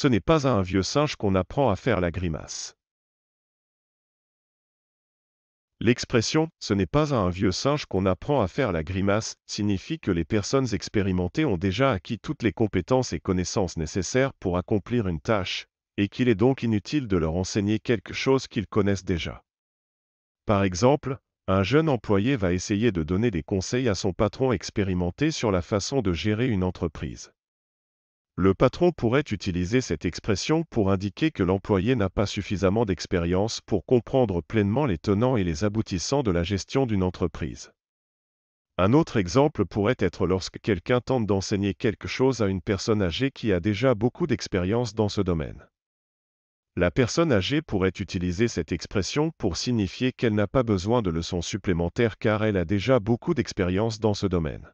Ce n'est pas à un vieux singe qu'on apprend à faire la grimace. L'expression « ce n'est pas à un vieux singe qu'on apprend à faire la grimace » signifie que les personnes expérimentées ont déjà acquis toutes les compétences et connaissances nécessaires pour accomplir une tâche, et qu'il est donc inutile de leur enseigner quelque chose qu'ils connaissent déjà. Par exemple, un jeune employé va essayer de donner des conseils à son patron expérimenté sur la façon de gérer une entreprise. Le patron pourrait utiliser cette expression pour indiquer que l'employé n'a pas suffisamment d'expérience pour comprendre pleinement les tenants et les aboutissants de la gestion d'une entreprise. Un autre exemple pourrait être lorsque quelqu'un tente d'enseigner quelque chose à une personne âgée qui a déjà beaucoup d'expérience dans ce domaine. La personne âgée pourrait utiliser cette expression pour signifier qu'elle n'a pas besoin de leçons supplémentaires car elle a déjà beaucoup d'expérience dans ce domaine.